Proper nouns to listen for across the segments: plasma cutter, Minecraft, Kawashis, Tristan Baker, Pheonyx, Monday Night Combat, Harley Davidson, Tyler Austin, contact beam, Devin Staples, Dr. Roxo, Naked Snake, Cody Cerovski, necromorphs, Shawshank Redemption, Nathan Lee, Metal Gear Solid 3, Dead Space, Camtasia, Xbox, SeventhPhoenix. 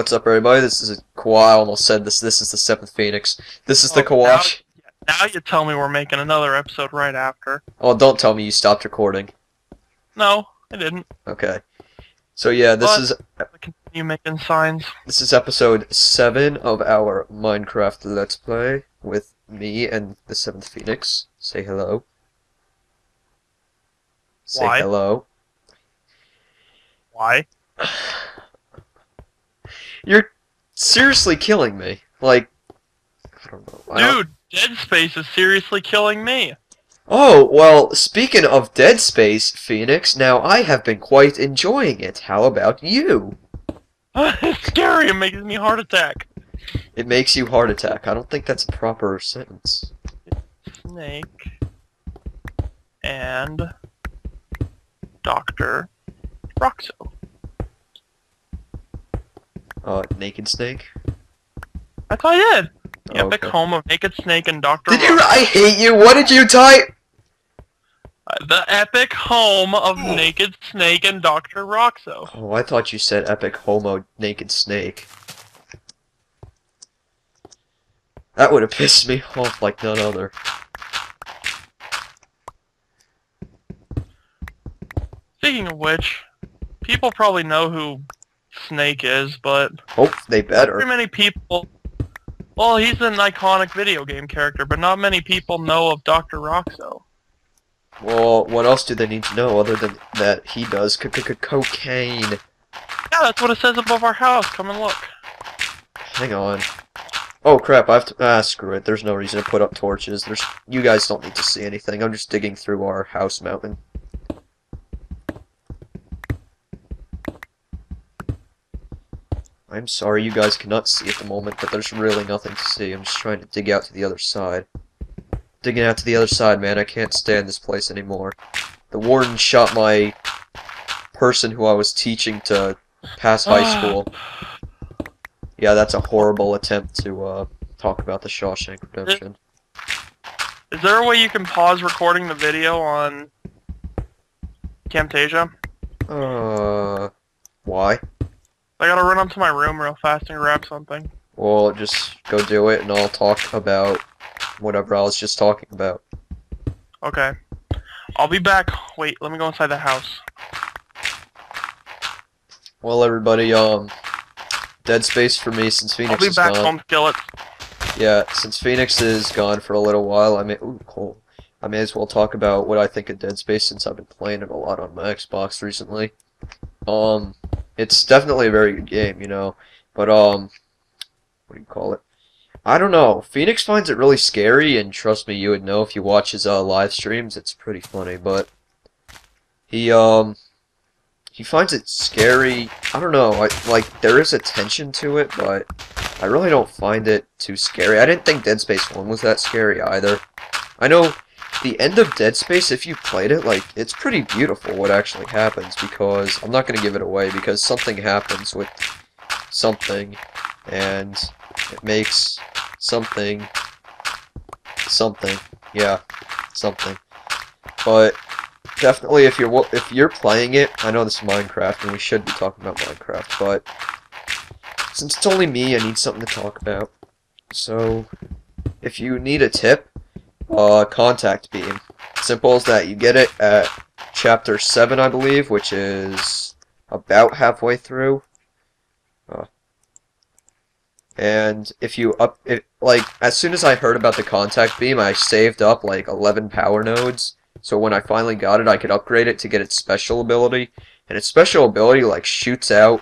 What's up, everybody? This is Kawaii. I almost said this. This is the SeventhPhoenix. This is the Kawash. Now you tell me we're making another episode right after. Oh, don't tell me you stopped recording. No, I didn't. Okay. So yeah, continue making signs. This is episode 7 of our Minecraft Let's Play with me and the SeventhPhoenix. Say hello. Say hello. Why? You're seriously killing me. Like, I don't know. Dude, Dead Space is seriously killing me. Oh, well, speaking of Dead Space, Phoenix, now I have been quite enjoying it. How about you? It's scary. It makes me heart attack. It makes you heart attack. I don't think that's a proper sentence. Snake. And Dr. Roxo. Naked Snake? That's all I did. The epic home of Naked Snake and Dr. Roxo. I hate you! What did you type? The epic home of Naked Snake and Dr. Roxo. Oh, I thought you said epic homo Naked Snake. That would have pissed me off like none other. Speaking of which, people probably know who Snake is, but hope they better. Not many people. Well, he's an iconic video game character, but not many people know of Dr. Roxo. Well, what else do they need to know other than that he does cocaine? Yeah, that's what it says above our house. Come and look. Hang on. Oh crap! I have to. Ah, screw it. There's no reason to put up torches. There's. You guys don't need to see anything. I'm just digging through our house mountain. I'm sorry you guys cannot see at the moment, but there's really nothing to see. I'm just trying to dig out to the other side. Digging out to the other side, man. I can't stand this place anymore. The warden shot my person who I was teaching to pass high school. Yeah, that's a horrible attempt to talk about the Shawshank Redemption. Is there a way you can pause recording the video on Camtasia? Why? I gotta run up to my room real fast and grab something. Well, just go do it and I'll talk about whatever I was just talking about. Okay. I'll be back. Wait, let me go inside the house. Well, everybody, Dead Space for me since Phoenix is gone. I'll be back, home skillet. Yeah, since Phoenix is gone for a little while, I may as well talk about what I think of Dead Space since I've been playing it a lot on my Xbox recently. It's definitely a very good game, you know, but, what do you call it? I don't know. Phoenix finds it really scary, and trust me, you would know if you watch his, live streams. It's pretty funny, but he finds it scary. I don't know. Like, there is a tension to it, but I really don't find it too scary. I didn't think Dead Space 1 was that scary either. I know the end of Dead Space, if you played it, like, it's pretty beautiful what actually happens, because I'm not going to give it away, because something happens with something, and it makes something. But definitely, if you're playing it, I know this is Minecraft, and we should be talking about Minecraft, but since it's only me, I need something to talk about. So, if you need a tip, contact beam. Simple as that. You get it at chapter 7, I believe, which is about halfway through. And if you as soon as I heard about the contact beam, I saved up like 11 power nodes. So when I finally got it, I could upgrade it to get its special ability. And its special ability like shoots out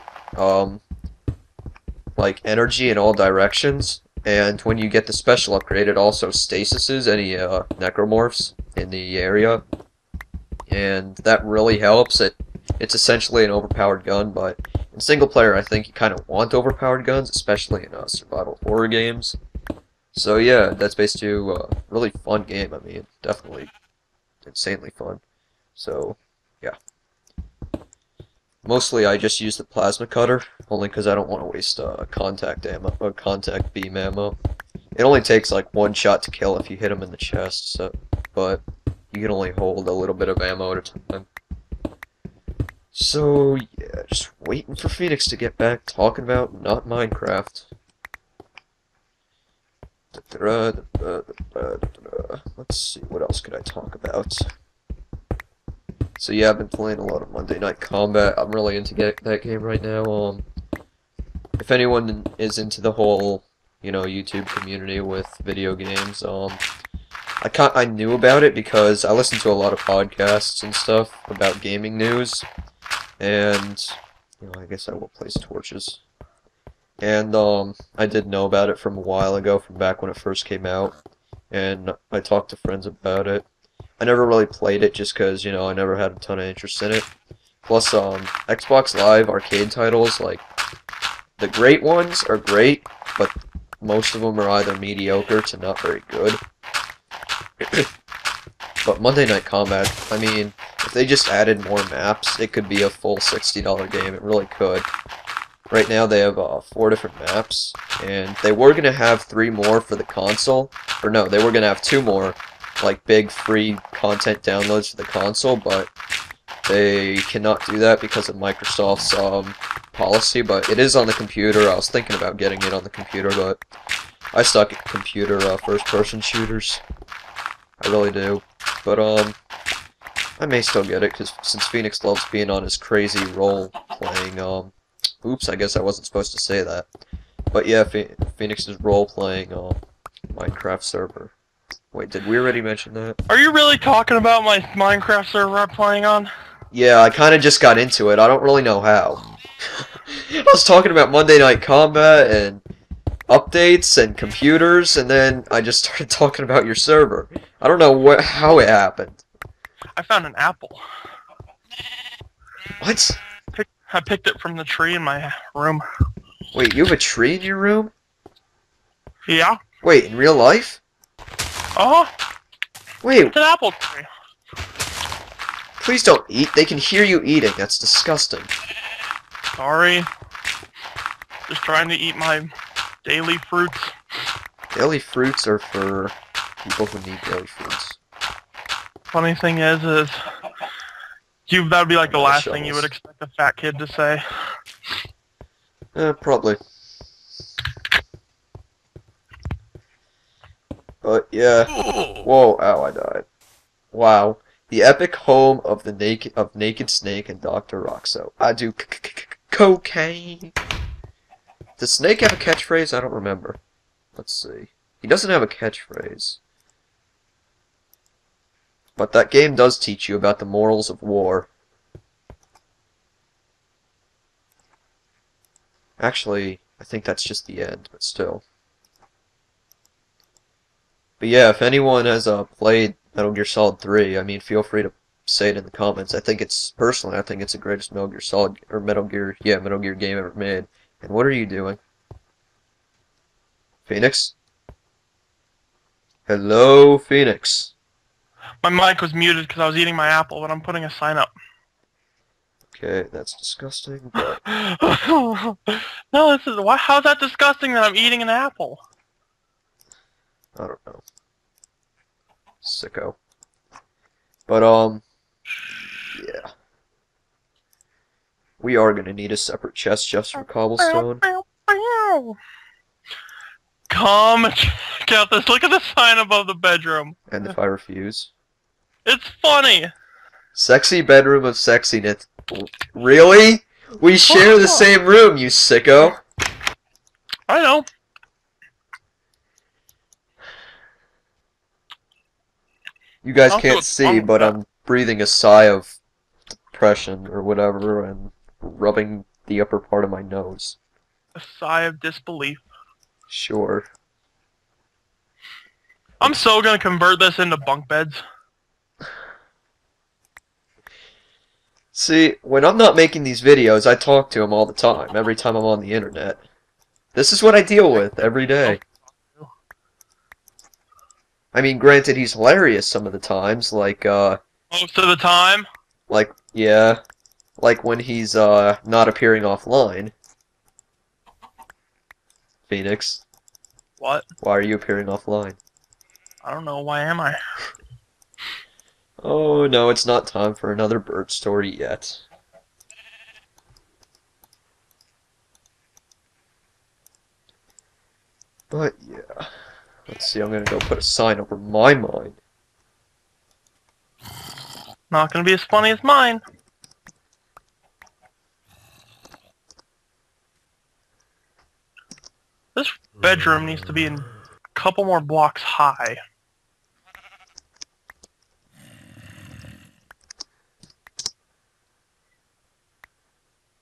like energy in all directions. And when you get the special upgrade, it also stasis any necromorphs in the area, and that really helps. It's essentially an overpowered gun, but in single player, I think you kind of want overpowered guns, especially in survival horror games. So yeah, Dead Space 2, really fun game. I mean, definitely insanely fun. So yeah, mostly I just use the plasma cutter, only because I don't want to waste contact beam ammo. It only takes like one shot to kill if you hit him in the chest, so, but you can only hold a little bit of ammo at a time. So, yeah, just waiting for Phoenix to get back talking about not Minecraft. Let's see, what else could I talk about? So yeah, I've been playing a lot of Monday Night Combat. I'm really into that game right now. If anyone is into the whole, you know, YouTube community with video games, I knew about it because I listened to a lot of podcasts and stuff about gaming news, and you know, I guess I will place torches. And I did know about it from a while ago, from back when it first came out, and I talked to friends about it. I never really played it just because, you know, I never had a ton of interest in it. Plus, Xbox Live arcade titles, like, the great ones are great, but most of them are either mediocre to not very good. But Monday Night Combat, I mean, if they just added more maps, it could be a full $60 game, it really could. Right now they have 4 different maps, and they were going to have 3 more for the console, or no, they were going to have 2 more, like big free content downloads for the console, but they cannot do that because of Microsoft's policy, but it is on the computer. I was thinking about getting it on the computer, but I suck at computer first-person shooters. I really do, but I may still get it, because since Phoenix loves being on his crazy role playing, oops, I guess I wasn't supposed to say that, but yeah, Phoenix is role playing Minecraft server. Wait, did we already mention that? Are you really talking about my Minecraft server I'm playing on? Yeah, I kind of just got into it. I don't really know how. I was talking about Monday Night Combat and updates and computers, and then I just started talking about your server. I don't know how it happened. I found an apple. What? I picked it from the tree in my room. Wait, you have a tree in your room? Yeah. Wait, in real life? Uh-huh. Wait. It's an apple tree. Please don't eat. They can hear you eating. That's disgusting. Sorry. Just trying to eat my daily fruits. Daily fruits are for people who need daily fruits. Funny thing is that would be like the last thing you would expect a fat kid to say. Probably. But yeah, whoa, ow, I died. Wow, the epic home of the Naked Snake and Dr. Roxo. I do cocaine. Does Snake have a catchphrase? I don't remember. Let's see. He doesn't have a catchphrase. But that game does teach you about the morals of war. Actually, I think that's just the end, but still. But yeah, if anyone has played Metal Gear Solid 3, I mean, feel free to say it in the comments. Personally, I think it's the greatest Metal Gear game ever made. And what are you doing? Phoenix? Hello, Phoenix. My mic was muted because I was eating my apple, but I'm putting a sign up. Okay, that's disgusting, but... No, how's that disgusting that I'm eating an apple? I don't know. Sicko. But, yeah. We are gonna need a separate chest just for cobblestone. Come check out this. Look at the sign above the bedroom. And if I refuse? It's funny! Sexy bedroom of sexiness. Really? We share the same room, you sicko! I know. You guys can't see, but I'm breathing a sigh of depression or whatever and rubbing the upper part of my nose. A sigh of disbelief. Sure. I'm so gonna convert this into bunk beds. See, when I'm not making these videos, I talk to him all the time, every time I'm on the internet. This is what I deal with every day. I mean, granted, he's hilarious some of the times, like, most of the time? Like, yeah. Like when he's, not appearing offline. Phoenix. What? Why are you appearing offline? I don't know, why am I? Oh, no, it's not time for another bird story yet. But yeah, let's see. I'm gonna go put a sign over my mine. Not gonna be as funny as mine. This bedroom needs to be a couple more blocks high.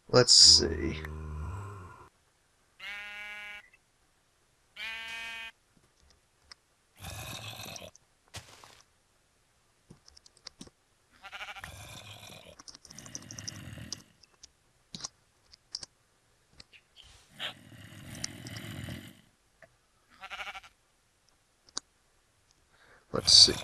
Let's see. Let's see.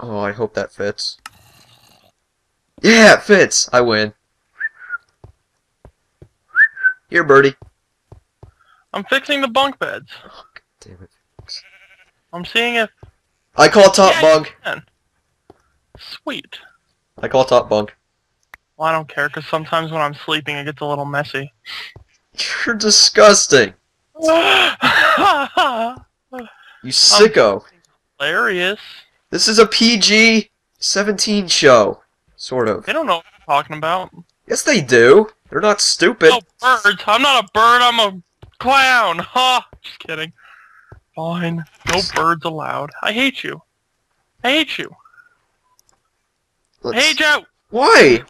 Oh, I hope that fits. Yeah, it fits! I win. Here, birdie. I'm fixing the bunk beds. Oh, God damn it. I'm seeing if... I call top bunk. Sweet. I call top bunk. Well, I don't care, because sometimes when I'm sleeping it gets a little messy. You're disgusting! You sicko! Hilarious! This is a PG-17 show. Sort of. They don't know what I'm talking about. Yes they do! They're not stupid! Oh, birds! I'm not a bird, I'm a clown! Ha! Huh? Just kidding. Fine. No birds allowed. I hate you. I hate you. Let's... I hate you! Why?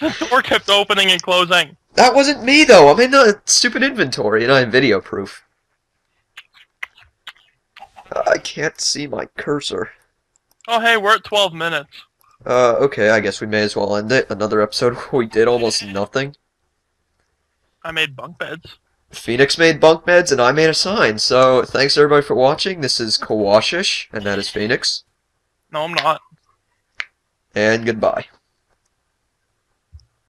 The door kept opening and closing. That wasn't me, though. I'm in the stupid inventory, and I'm video proof. I can't see my cursor. Oh, hey, we're at 12 minutes. Okay, I guess we may as well end it. Another episode where we did almost nothing. I made bunk beds. Phoenix made bunk beds, and I made a sign. So, thanks everybody for watching. This is Kawashish, and that is Phoenix. No, I'm not. And goodbye.